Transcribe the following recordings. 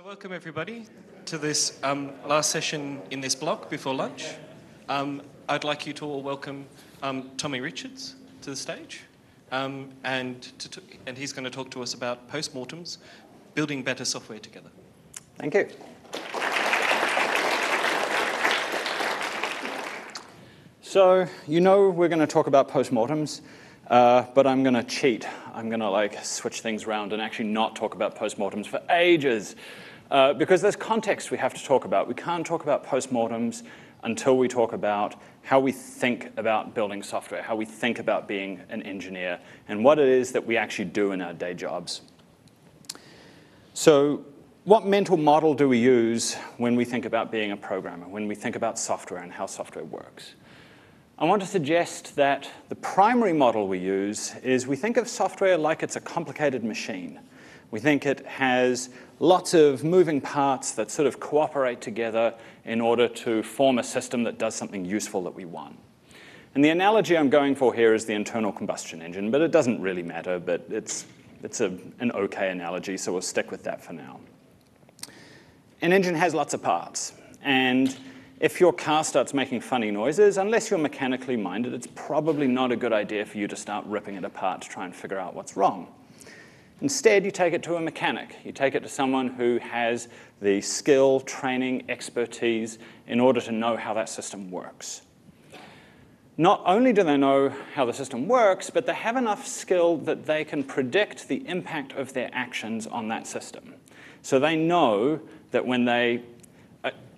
So welcome everybody to this last session in this block before lunch. I'd like you to all welcome Thomi Richards to the stage, and he's going to talk to us about postmortems, building better software together. Thank you. So you know we're going to talk about postmortems. But I'm going to cheat. I'm going to switch things around and actually not talk about postmortems for ages, because there's context we have to talk about. We can't talk about postmortems until we talk about how we think about building software, how we think about being an engineer, and what it is that we actually do in our day jobs. So what mental model do we use when we think about being a programmer, when we think about software and how software works? I want to suggest that the primary model we use is we think of software like it's a complicated machine. We think it has lots of moving parts that sort of cooperate together in order to form a system that does something useful that we want. And the analogy I'm going for here is the internal combustion engine, but it doesn't really matter, but it's an okay analogy, so we'll stick with that for now. An engine has lots of parts, and if your car starts making funny noises, unless you're mechanically minded, it's probably not a good idea for you to start ripping it apart to try and figure out what's wrong. Instead, you take it to a mechanic. You take it to someone who has the skill, training, expertise in order to know how that system works. Not only do they know how the system works, but they have enough skill that they can predict the impact of their actions on that system. So they know that when they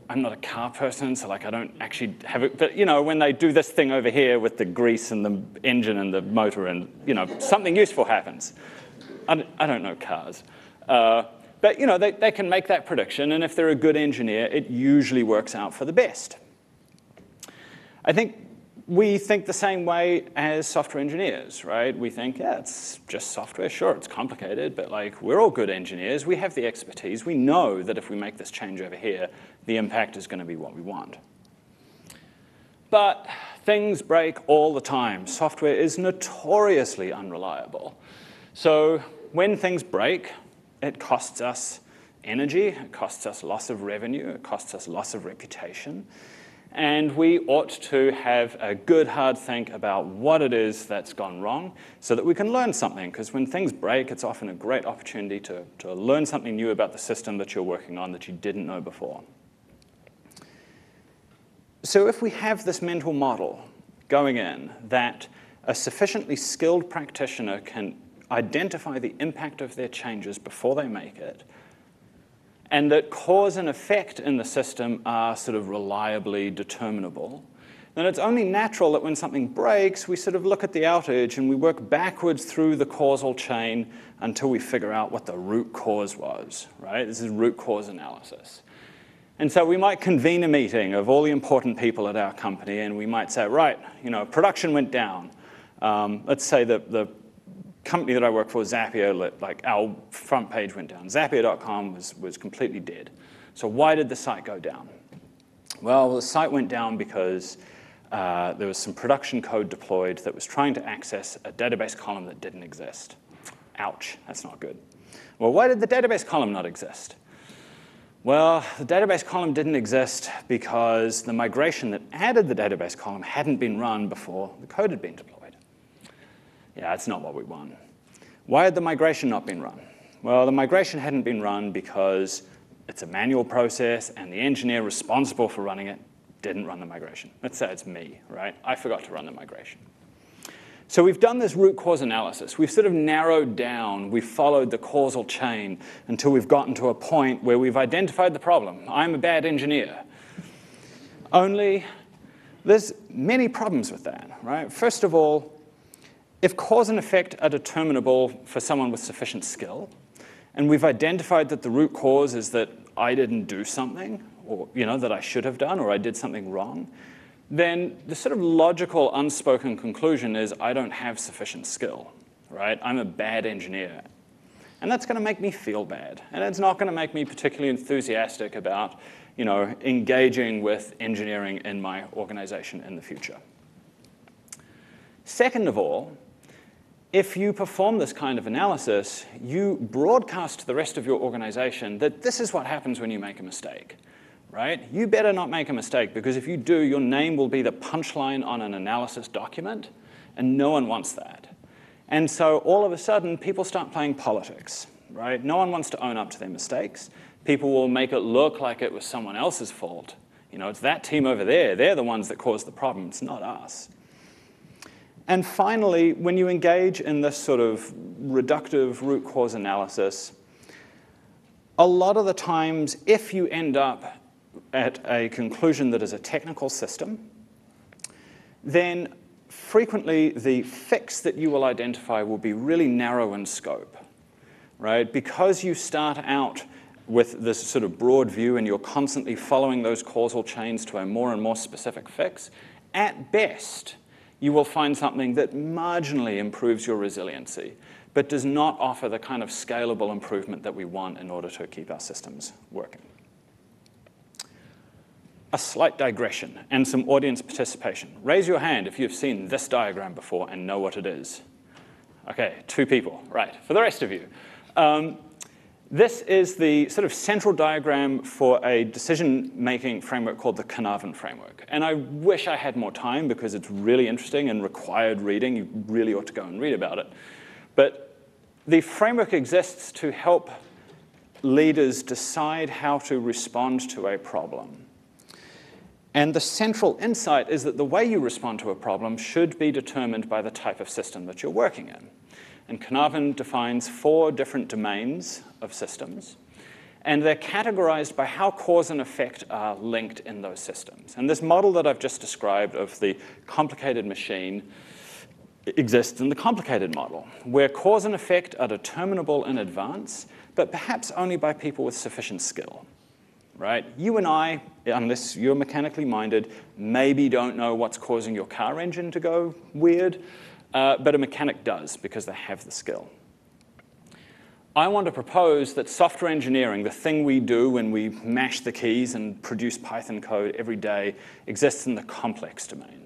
I'm not a car person, so I don't actually have it, but when they do this thing over here with the grease and the engine and the motor and something useful happens. I don't know cars. But they can make that prediction, and if they're a good engineer, it usually works out for the best. I think we think the same way as software engineers, right? We think, yeah, it's just software. Sure, it's complicated, but we're all good engineers. We have the expertise. We know that if we make this change over here, the impact is going to be what we want. But things break all the time. Software is notoriously unreliable. So when things break, it costs us energy. It costs us loss of revenue. It costs us loss of reputation. And we ought to have a good hard think about what it is that's gone wrong so that we can learn something, because when things break, it's often a great opportunity to learn something new about the system that you're working on that you didn't know before. So if we have this mental model going in that a sufficiently skilled practitioner can identify the impact of their changes before they make it, and that cause and effect in the system are sort of reliably determinable, then it's only natural that when something breaks, we sort of look at the outage and we work backwards through the causal chain until we figure out what the root cause was, right? This is root cause analysis. And so we might convene a meeting of all the important people at our company, and we might say, right, production went down. Let's say that the company that I work for, Zapier, our front page went down. Zapier.com was completely dead. So why did the site go down? Well, the site went down because there was some production code deployed that was trying to access a database column that didn't exist. Ouch, that's not good. Well, why did the database column not exist? Well, the database column didn't exist because the migration that added the database column hadn't been run before the code had been deployed. Yeah, it's not what we want. Why had the migration not been run? Well, the migration hadn't been run because it's a manual process and the engineer responsible for running it didn't run the migration. Let's say it's me, right? I forgot to run the migration. So we've done this root cause analysis. We've sort of narrowed down. We've followed the causal chain until we've gotten to a point where we've identified the problem. I'm a bad engineer. Only there's many problems with that, right? First of all, if cause and effect are determinable for someone with sufficient skill, and we've identified that the root cause is that I didn't do something, or that I should have done, or I did something wrong, then the sort of logical, unspoken conclusion is I don't have sufficient skill, right? I'm a bad engineer. And that's going to make me feel bad. And it's not going to make me particularly enthusiastic about, engaging with engineering in my organization in the future. Second of all, If you perform this kind of analysis, you broadcast to the rest of your organization that this is what happens when you make a mistake, right? You better not make a mistake, because if you do, your name will be the punchline on an analysis document, and no one wants that. And so all of a sudden, people start playing politics, right? No one wants to own up to their mistakes. People will make it look like it was someone else's fault. You know, it's that team over there. They're the ones that caused the problem. It's not us. And finally, when you engage in this sort of reductive root cause analysis, a lot of the times, if you end up at a conclusion that is a technical system, then frequently the fix that you will identify will be really narrow in scope, right? Because you start out with this sort of broad view and you're constantly following those causal chains to a more and more specific fix, at best, you will find something that marginally improves your resiliency, but does not offer the kind of scalable improvement that we want in order to keep our systems working. A slight digression and some audience participation. Raise your hand if you've seen this diagram before and know what it is. Okay, 2 people, right, for the rest of you. This is the sort of central diagram for a decision-making framework called the Carnarvon Framework. And I wish I had more time, because it's really interesting and required reading. You really ought to go and read about it. But the framework exists to help leaders decide how to respond to a problem. And the central insight is that the way you respond to a problem should be determined by the type of system that you're working in. And Carnarvon defines 4 different domains of systems, and they're categorized by how cause and effect are linked in those systems. And this model that I've just described of the complicated machine exists in the complicated model, where cause and effect are determinable in advance, but perhaps only by people with sufficient skill, right? You and I, unless you're mechanically minded, maybe don't know what's causing your car engine to go weird. But a mechanic does, because they have the skill. I want to propose that software engineering, the thing we do when we mash the keys and produce Python code every day, exists in the complex domain.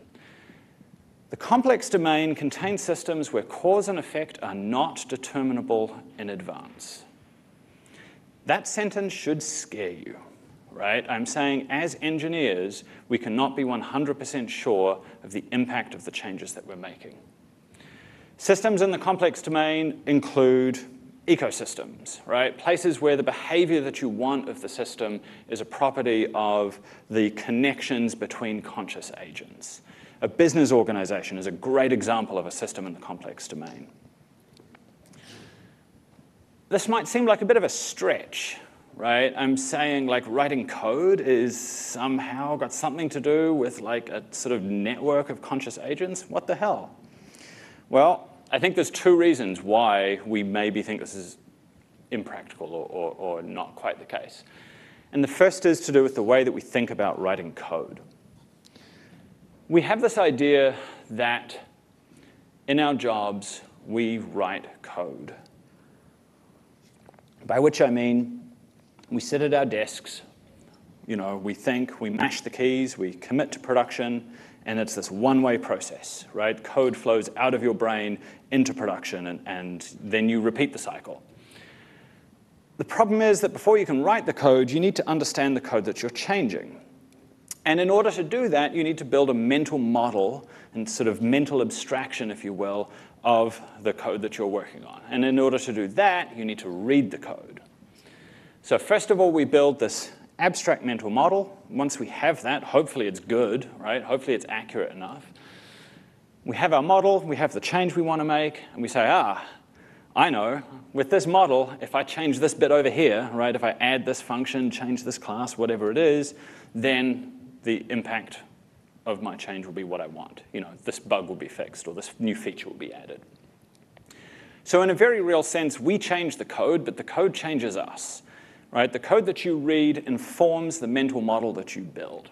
The complex domain contains systems where cause and effect are not determinable in advance. That sentence should scare you, right? I'm saying, as engineers, we cannot be 100% sure of the impact of the changes that we're making. Systems in the complex domain include ecosystems, right? Places where the behavior that you want of the system is a property of the connections between conscious agents. A business organization is a great example of a system in the complex domain. This might seem like a bit of a stretch, right? I'm saying, like, writing code is somehow got something to do with, like, a sort of network of conscious agents. What the hell? Well, I think there's 2 reasons why we maybe think this is impractical or not quite the case. And the first is to do with the way that we think about writing code. We have this idea that in our jobs, we write code. By which I mean, we sit at our desks, you know, we think, we mash the keys, we commit to production, and it's this one-way process, right? Code flows out of your brain into production, and then you repeat the cycle. The problem is that before you can write the code, you need to understand the code that you're changing. And in order to do that, you need to build a mental model and sort of mental abstraction, if you will, of the code that you're working on. And in order to do that, you need to read the code. So first of all, we build this abstract mental model. Once we have that, hopefully it's good, right? Hopefully it's accurate enough. We have our model, we have the change we want to make, and we say, ah, I know, with this model, if I change this bit over here, right, if I add this function, change this class, whatever it is, then the impact of my change will be what I want. You know, this bug will be fixed, or this new feature will be added. So in a very real sense, we change the code, but the code changes us. Right? The code that you read informs the mental model that you build.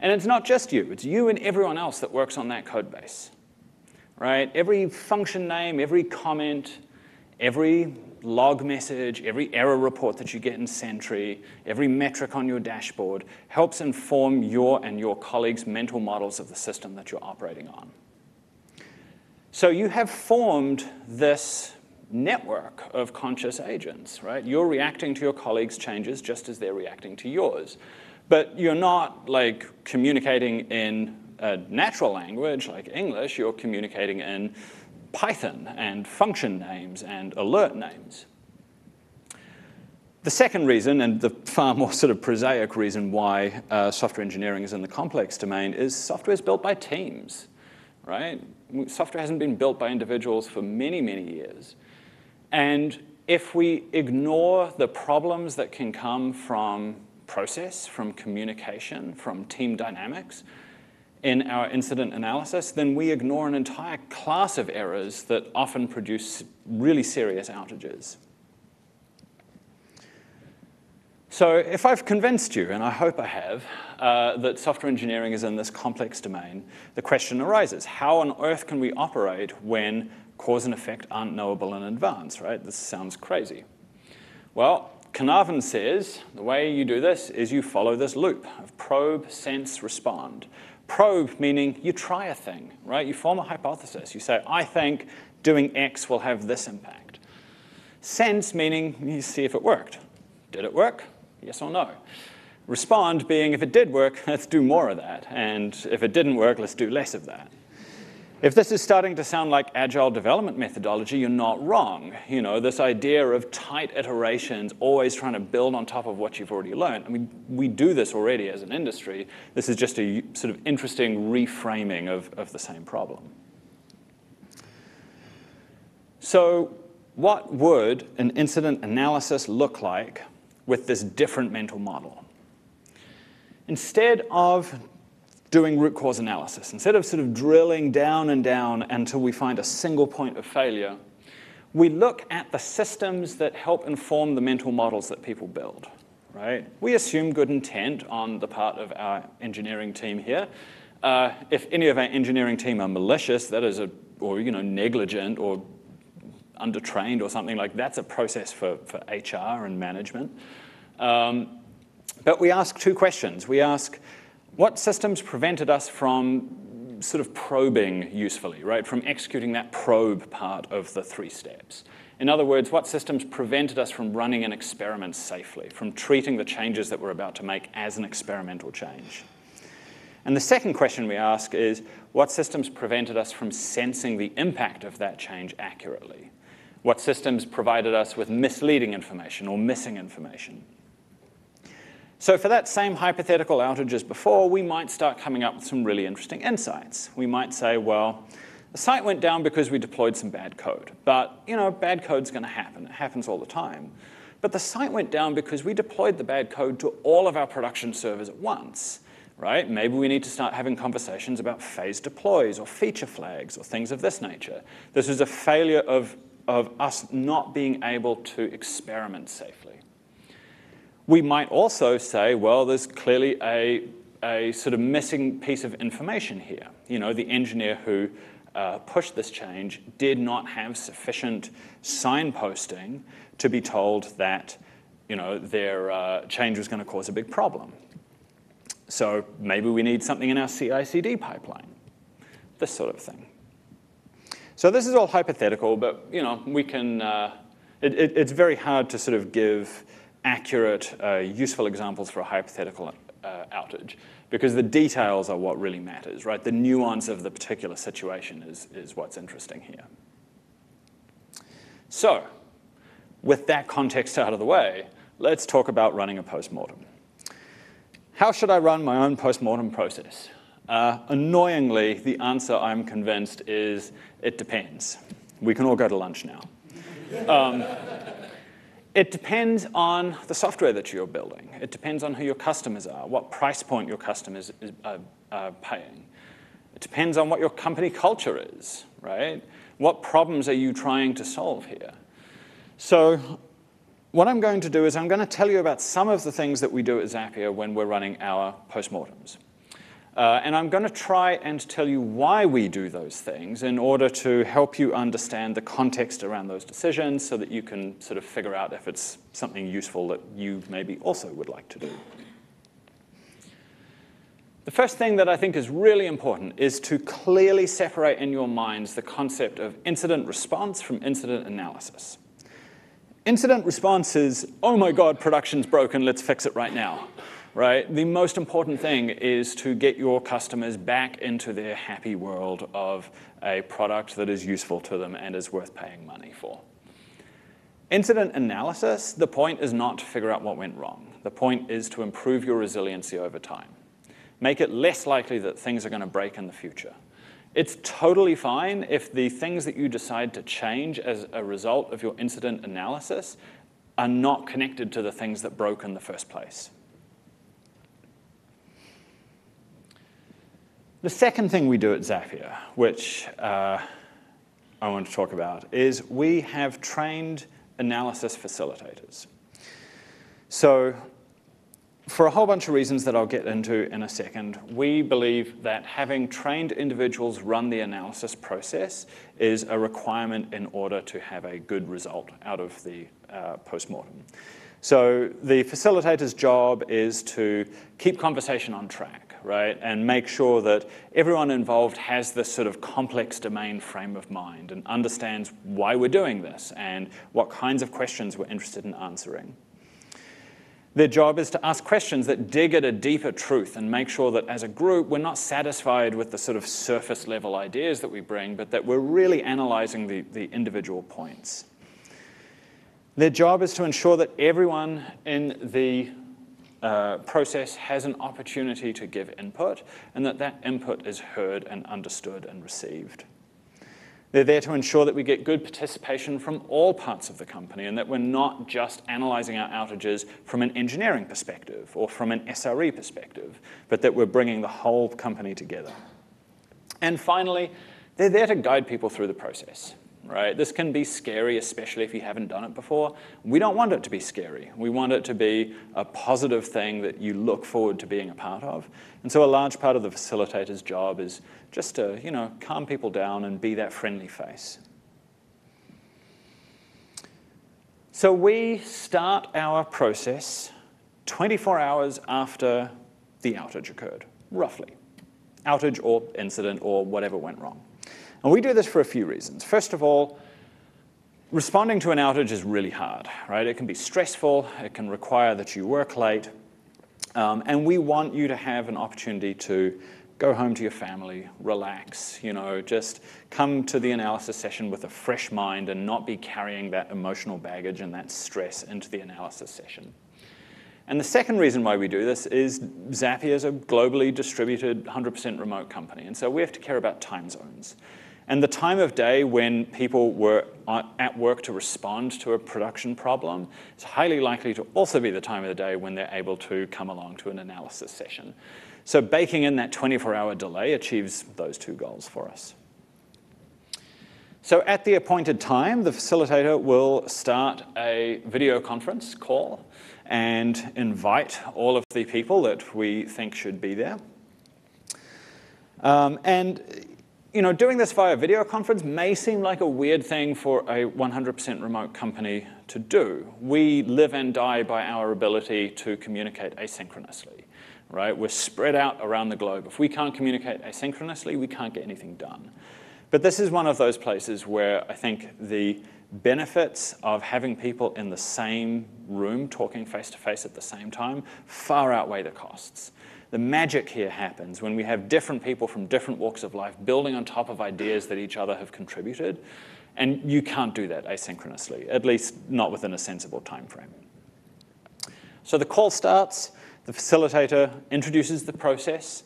And it's not just you. It's you and everyone else that works on that code base. Right? Every function name, every comment, every log message, every error report that you get in Sentry, every metric on your dashboard helps inform your and your colleagues' mental models of the system that you're operating on. So you have formed this network of conscious agents, right? You're reacting to your colleagues' changes just as they're reacting to yours. But you're not like communicating in a natural language like English, you're communicating in Python and function names and alert names. The second reason, and the far more sort of prosaic reason why software engineering is in the complex domain, is software is built by teams, right? Software hasn't been built by individuals for many, many years. And if we ignore the problems that can come from process, from communication, from team dynamics in our incident analysis, then we ignore an entire class of errors that often produce really serious outages. So if I've convinced you, and I hope I have, that software engineering is in this complex domain, the question arises, how on earth can we operate when cause and effect aren't knowable in advance, right? This sounds crazy. Well, Carnarvon says the way you do this is you follow this loop of probe, sense, respond. Probe meaning you try a thing, right? You form a hypothesis. You say, I think doing X will have this impact. Sense meaning you see if it worked. Did it work? Yes or no. Respond being, if it did work, let's do more of that. And if it didn't work, let's do less of that. If this is starting to sound like agile development methodology, you're not wrong. You know, this idea of tight iterations, always trying to build on top of what you've already learned. I mean, we do this already as an industry. This is just a sort of interesting reframing of the same problem. So what would an incident analysis look like with this different mental model? Instead of doing root cause analysis, instead of sort of drilling down and down until we find a single point of failure, we look at the systems that help inform the mental models that people build, right? We assume good intent on the part of our engineering team here. If any of our engineering team are malicious, that is or you know, negligent or undertrained or something like that's a process for HR and management. But we ask two questions. We ask, what systems prevented us from sort of probing usefully, right? From executing that probe part of the three steps. In other words, what systems prevented us from running an experiment safely, from treating the changes that we're about to make as an experimental change? And the second question we ask is, what systems prevented us from sensing the impact of that change accurately? What systems provided us with misleading information or missing information? So for that same hypothetical outage as before, we might start coming up with some really interesting insights. We might say, well, the site went down because we deployed some bad code. But, you know, bad code's going to happen. It happens all the time. But the site went down because we deployed the bad code to all of our production servers at once, right? Maybe we need to start having conversations about phase deploys or feature flags or things of this nature. This is a failure of us not being able to experiment safely. We might also say, well, there's clearly a sort of missing piece of information here. You know, the engineer who pushed this change did not have sufficient signposting to be told that, you know, their change was going to cause a big problem. So maybe we need something in our CI/CD pipeline, this sort of thing. So this is all hypothetical, but you know we can. It's very hard to sort of give accurate, useful examples for a hypothetical outage because the details are what really matters, right? The nuance of the particular situation is what's interesting here. So, with that context out of the way, let's talk about running a postmortem. How should I run my own postmortem process? Annoyingly, the answer I'm convinced is it depends. We can all go to lunch now. It depends on the software that you're building. It depends on who your customers are, what price point your customers are paying. It depends on what your company culture is, right? What problems are you trying to solve here? So, what I'm going to do is I'm going to tell you about some of the things that we do at Zapier when we're running our postmortems. And I'm going to try and tell you why we do those things in order to help you understand the context around those decisions so that you can sort of figure out if it's something useful that you maybe also would like to do. The first thing that I think is really important is to clearly separate in your minds the concept of incident response from incident analysis. Incident response is, oh my God, production's broken, let's fix it right now. Right? The most important thing is to get your customers back into their happy world of a product that is useful to them and is worth paying money for. Incident analysis, the point is not to figure out what went wrong. The point is to improve your resiliency over time. Make it less likely that things are going to break in the future. It's totally fine if the things that you decide to change as a result of your incident analysis are not connected to the things that broke in the first place. The second thing we do at Zapier, which I want to talk about, is we have trained analysis facilitators. So, for a whole bunch of reasons that I'll get into in a second, we believe that having trained individuals run the analysis process is a requirement in order to have a good result out of the postmortem. So the facilitator's job is to keep conversation on track, right, and make sure that everyone involved has this sort of complex domain frame of mind and understands why we're doing this and what kinds of questions we're interested in answering. Their job is to ask questions that dig at a deeper truth and make sure that as a group we're not satisfied with the sort of surface level ideas that we bring, but that we're really analyzing the individual points. Their job is to ensure that everyone in the process has an opportunity to give input and that that input is heard and understood and received. They're there to ensure that we get good participation from all parts of the company and that we're not just analyzing our outages from an engineering perspective or from an SRE perspective, but that we're bringing the whole company together. And finally, they're there to guide people through the process, right? This can be scary, especially if you haven't done it before. We don't want it to be scary. We want it to be a positive thing that you look forward to being a part of. And so a large part of the facilitator's job is just to, you know, calm people down and be that friendly face. So we start our process 24 hours after the outage occurred, roughly. Outage or incident or whatever went wrong. And we do this for a few reasons. First of all, responding to an outage is really hard, right? It can be stressful. It can require that you work late. And we want you to have an opportunity to go home to your family, relax, you know, just come to the analysis session with a fresh mind and not be carrying that emotional baggage and that stress into the analysis session. And the second reason why we do this is Zapier is a globally distributed, 100% remote company, and so we have to care about time zones. And the time of day when people were at work to respond to a production problem is highly likely to also be the time of the day when they're able to come along to an analysis session. So baking in that 24-hour delay achieves those two goals for us. So at the appointed time, the facilitator will start a video conference call and invite all of the people that we think should be there. And you know, doing this via video conference may seem like a weird thing for a 100% remote company to do. We live and die by our ability to communicate asynchronously. Right? We're spread out around the globe. If we can't communicate asynchronously, we can't get anything done. But this is one of those places where I think the benefits of having people in the same room talking face-to-face at the same time far outweigh the costs. The magic here happens when we have different people from different walks of life building on top of ideas that each other have contributed, and you can't do that asynchronously, at least not within a sensible time frame. So the call starts. The facilitator introduces the process,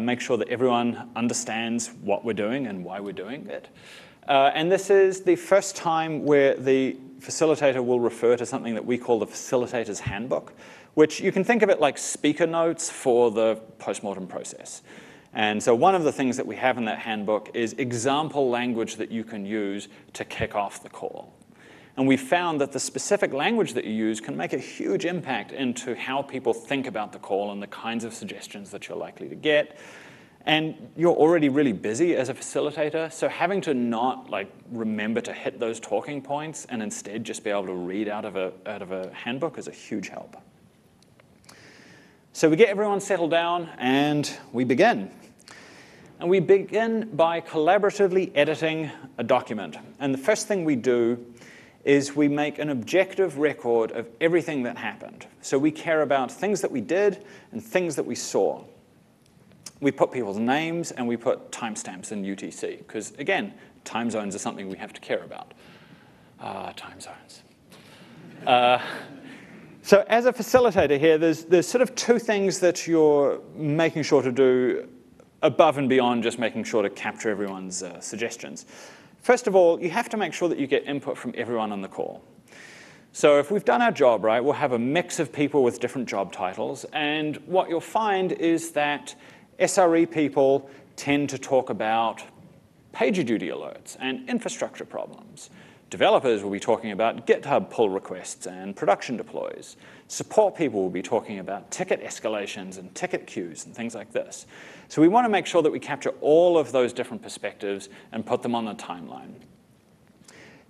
makes sure that everyone understands what we're doing and why we're doing it. And this is the first time where the facilitator will refer to something that we call the facilitator's handbook, which you can think of it like speaker notes for the postmortem process. And so one of the things that we have in that handbook is example language that you can use to kick off the call. And we found that the specific language that you use can make a huge impact into how people think about the call and the kinds of suggestions that you're likely to get. And you're already really busy as a facilitator, so having to not like remember to hit those talking points and instead just be able to read out of a handbook is a huge help. So we get everyone settled down, and we begin. And we begin by collaboratively editing a document. And the first thing we do is we make an objective record of everything that happened. So we care about things that we did and things that we saw. We put people's names and we put timestamps in UTC, because again, time zones are something we have to care about. Time zones. So as a facilitator here, there's sort of two things that you're making sure to do above and beyond just making sure to capture everyone's suggestions. First of all, you have to make sure that you get input from everyone on the call. So if we've done our job right, we'll have a mix of people with different job titles. And what you'll find is that SRE people tend to talk about PagerDuty alerts and infrastructure problems. Developers will be talking about GitHub pull requests and production deploys. Support people will be talking about ticket escalations and ticket queues and things like this. So we want to make sure that we capture all of those different perspectives and put them on the timeline.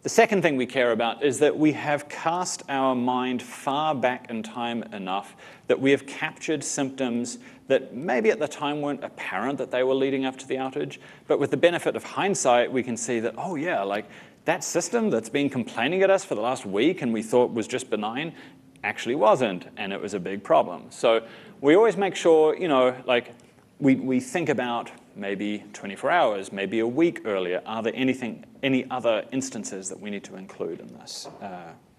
The second thing we care about is that we have cast our mind far back in time enough that we have captured symptoms that maybe at the time weren't apparent that they were leading up to the outage, but with the benefit of hindsight, we can see that, oh yeah, like that system that's been complaining at us for the last week and we thought was just benign, actually wasn't, and it was a big problem. So we always make sure, you know, like we think about maybe 24 hours, maybe a week earlier. Are there any other instances that we need to include in this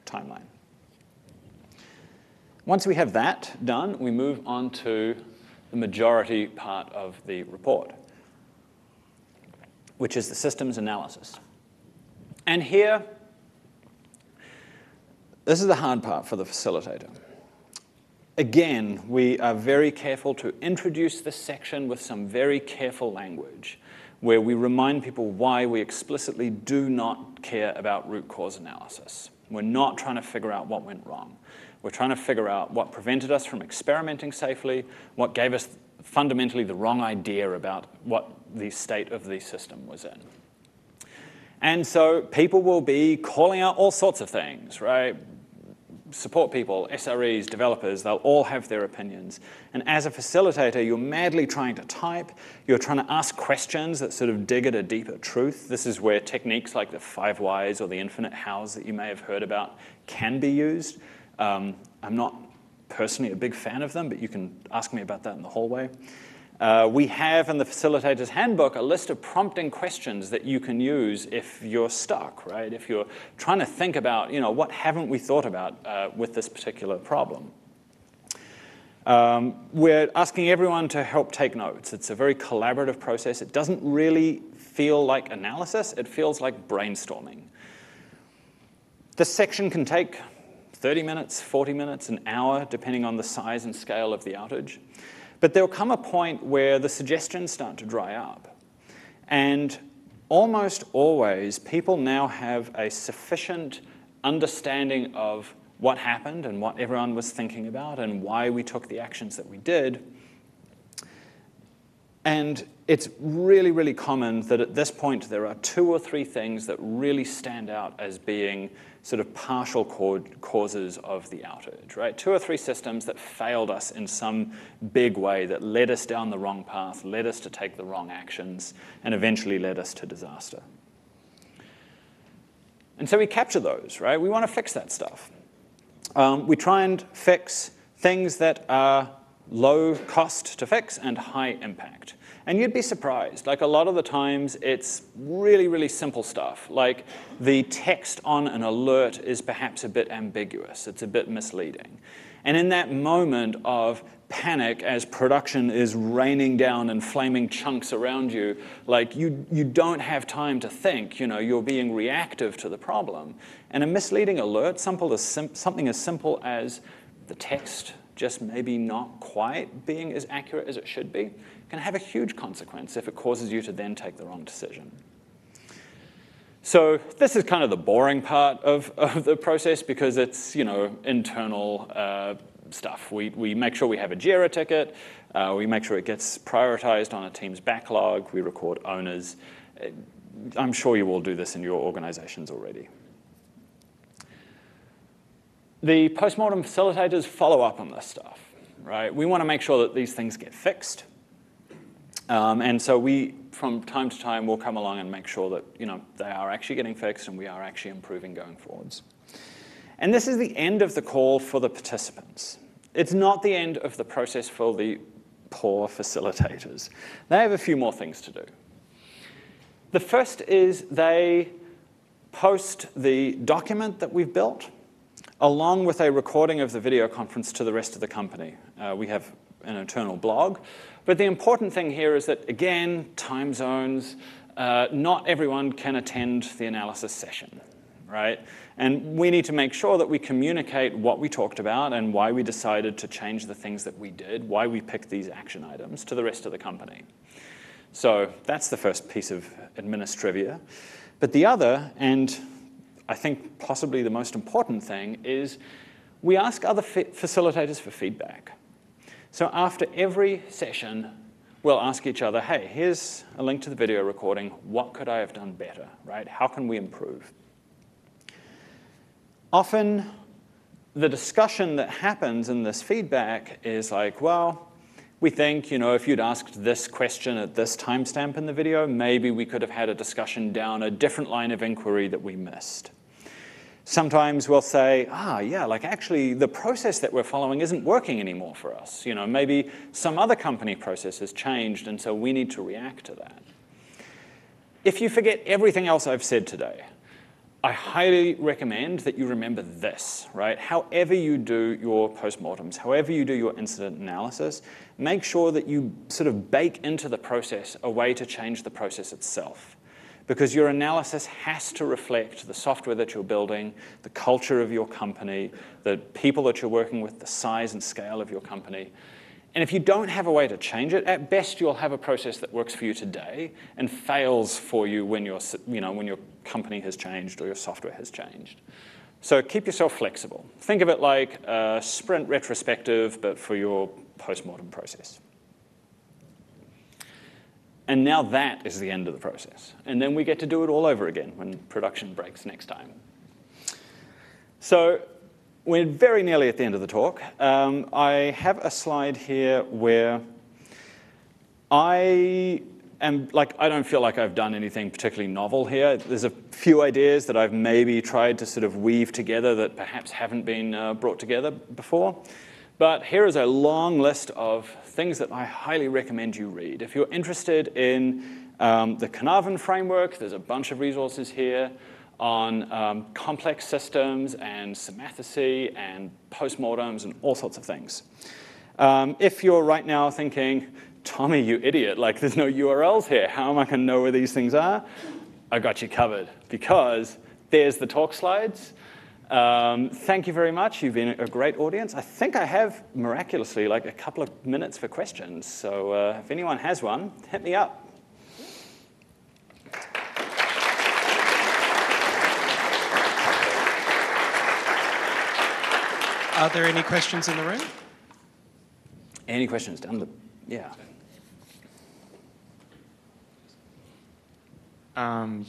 timeline? Once we have that done, we move on to the majority part of the report, which is the systems analysis. And here, this is the hard part for the facilitator. Again, we are very careful to introduce this section with some very careful language where we remind people why we explicitly do not care about root cause analysis. We're not trying to figure out what went wrong. We're trying to figure out what prevented us from experimenting safely, what gave us fundamentally the wrong idea about what the state of the system was in. And so people will be calling out all sorts of things, right? Support people, SREs, developers, they'll all have their opinions. And as a facilitator, you're madly trying to type. You're trying to ask questions that sort of dig at a deeper truth. This is where techniques like the 5 whys or the infinite hows that you may have heard about can be used. I'm not personally a big fan of them, but you can ask me about that in the hallway. We have in the facilitator's handbook a list of prompting questions that you can use if you're stuck, right? If you're trying to think about, you know, what haven't we thought about with this particular problem? We're asking everyone to help take notes. It's a very collaborative process. It doesn't really feel like analysis. It feels like brainstorming. This section can take 30 minutes, 40 minutes, an hour, depending on the size and scale of the outage. But there'll come a point where the suggestions start to dry up. And almost always, people now have a sufficient understanding of what happened and what everyone was thinking about and why we took the actions that we did. And it's really, really common that at this point, there are 2 or 3 things that really stand out as being sort of partial causes of the outage, right? 2 or 3 systems that failed us in some big way, that led us down the wrong path, led us to take the wrong actions, and eventually led us to disaster. And so we capture those, right? We want to fix that stuff. We try and fix things that are low cost to fix and high impact. And you'd be surprised, like a lot of the times it's really, really simple stuff. Like the text on an alert is perhaps a bit ambiguous, it's a bit misleading. And in that moment of panic as production is raining down and flaming chunks around you, like you don't have time to think, you know, you're being reactive to the problem. And a misleading alert, something as simple as the text just maybe not quite being as accurate as it should be, can have a huge consequence if it causes you to then take the wrong decision. So this is kind of the boring part of the process because it's, you know, internal stuff. We make sure we have a Jira ticket. We make sure it gets prioritized on a team's backlog. We record owners. I'm sure you all do this in your organizations already. The postmortem facilitators follow up on this stuff. right? We want to make sure that these things get fixed. And so we, from time to time, will come along and make sure that, you know, they are actually getting fixed and we are actually improving going forwards. And this is the end of the call for the participants. It's not the end of the process for the poor facilitators. They have a few more things to do. The first is they post the document that we've built along with a recording of the video conference to the rest of the company. We have an internal blog. But the important thing here is that, again, time zones, not everyone can attend the analysis session, right? And we need to make sure that we communicate what we talked about and why we decided to change the things that we did, why we picked these action items to the rest of the company. So that's the first piece of administrivia. But the other, and I think possibly the most important thing, is we ask other facilitators for feedback. So after every session, we'll ask each other, hey, here's a link to the video recording. What could I have done better, right? How can we improve? Often, the discussion that happens in this feedback is like, well, we think, you know, if you'd asked this question at this timestamp in the video, maybe we could have had a discussion down a different line of inquiry that we missed. Sometimes we'll say, ah, yeah, like actually the process that we're following isn't working anymore for us. You know, maybe some other company process has changed, and so we need to react to that. If you forget everything else I've said today, I highly recommend that you remember this, right? However you do your postmortems, however you do your incident analysis, make sure that you sort of bake into the process a way to change the process itself. Because your analysis has to reflect the software that you're building, the culture of your company, the people that you're working with, the size and scale of your company. And if you don't have a way to change it, at best you'll have a process that works for you today and fails for you when, when your company has changed or your software has changed. So keep yourself flexible. Think of it like a sprint retrospective, but for your postmortem process. And now that is the end of the process. And then we get to do it all over again when production breaks next time. So we're very nearly at the end of the talk. I have a slide here where I am, I don't feel like I've done anything particularly novel here. There's a few ideas that I've maybe tried to sort of weave together that perhaps haven't been brought together before. But here is a long list of things that I highly recommend you read. If you're interested in the Carnarvon framework, there's a bunch of resources here on complex systems and semanticy and postmortems and all sorts of things. If you're right now thinking, Thomi, you idiot, like there's no URLs here. How am I going to know where these things are? I got you covered because there's the talk slides. Thank you very much. You've been a great audience. I think I have, miraculously, like a couple of minutes for questions. So if anyone has one, hit me up. Are there any questions in the room? Any questions down the, yeah.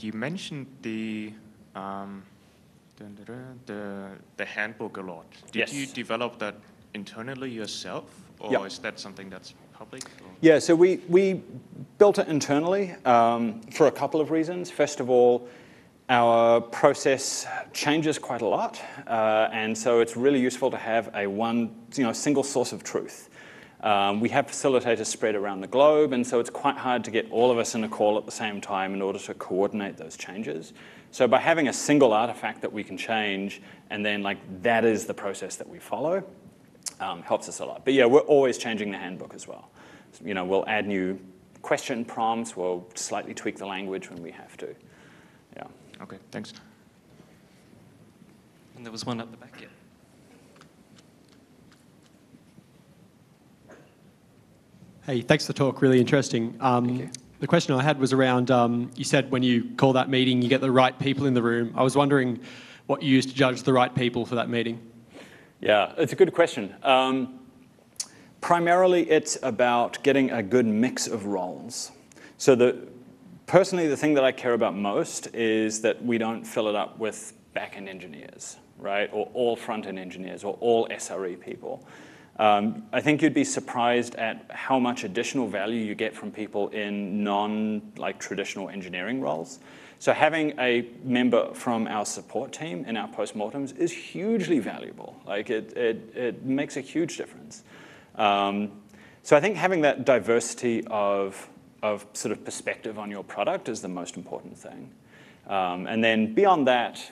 You mentioned the handbook a lot. Did you develop that internally yourself, or is that something that's public? Or? Yeah, so we built it internally for a couple of reasons. First of all, our process changes quite a lot, and so it's really useful to have a single source of truth. We have facilitators spread around the globe, and so it's quite hard to get all of us in a call at the same time in order to coordinate those changes. So by having a single artifact that we can change, and then that is the process that we follow, helps us a lot. But yeah, we're always changing the handbook as well. So, we'll add new question prompts, we'll slightly tweak the language when we have to. Yeah. Okay, thanks. And there was one up the back, yeah. Hey, thanks for the talk, really interesting. Thank you. The question I had was around, you said when you call that meeting, you get the right people in the room. I was wondering what you used to judge the right people for that meeting. Yeah, it's a good question. Primarily, it's about getting a good mix of roles. So personally, the thing that I care about most is that we don't fill it up with back-end engineers, right? Or all front-end engineers, or all SRE people. I think you'd be surprised at how much additional value you get from people in non-traditional engineering roles. So having a member from our support team in our postmortems is hugely valuable. It makes a huge difference. So I think having that diversity of sort of perspective on your product is the most important thing. And then beyond that,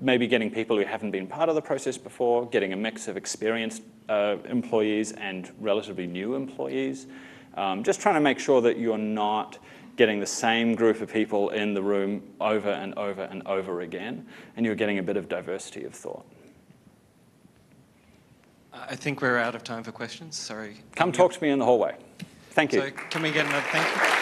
maybe getting people who haven't been part of the process before, getting a mix of experienced employees and relatively new employees. Just trying to make sure that you're not getting the same group of people in the room over and over and over again, and you're getting a bit of diversity of thought. I think we're out of time for questions. Sorry. Come talk to me in the hallway. Thank you. So can we get another thank you?